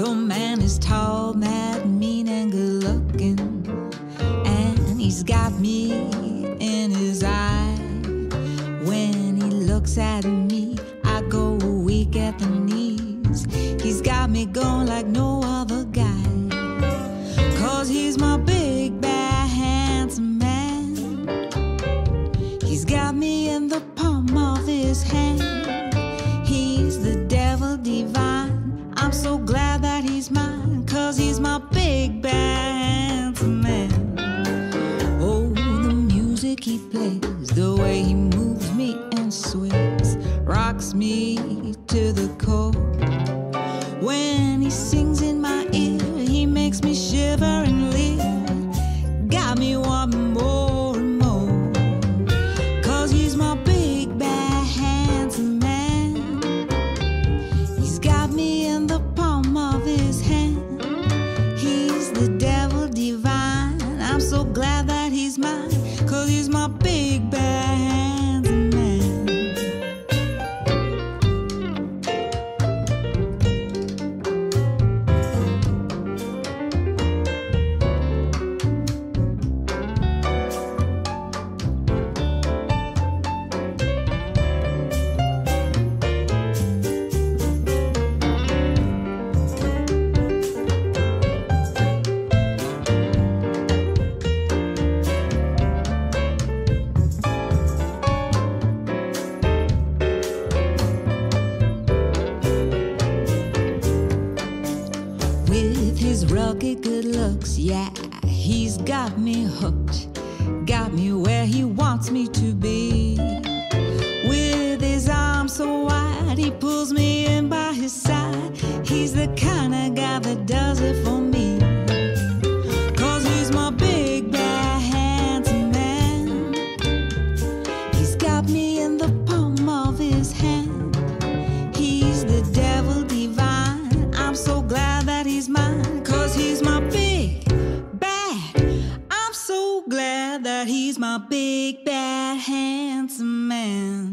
The man is tall, mad, mean, and good looking, and he's got me in his eye. When he looks at me, I go weak at the knees. He's got me going like no other guy, 'cause he's my big, bad, handsome man. He's got me in the palm of his hand. He's the devil divine. I'm so glad that he's mine, 'cause he's my big, bad, handsome man. Oh, the music he plays, the way he moves me and sways, rocks me to the core. When he sings in my ear, he makes me shiver and leer. Got me wanting more and more, 'cause he's my big, bad, handsome man. He's got me in the palm of his hand. He's the devil divine. I'm so glad that he's mine, 'cause he's my big, bad, handsome man. With his rugged good looks, yeah, he's got me hooked, got me where he wants me to be. With his arms so wide, he pulls me in by his side. He's the kind of guy that does it for me, 'cause he's my big, bad, handsome man. He's got me in the palm of his hand. He's the devil divine. I'm so glad that he's mine, 'cause he's my big, bad. I'm so glad that he's my big, bad, handsome man.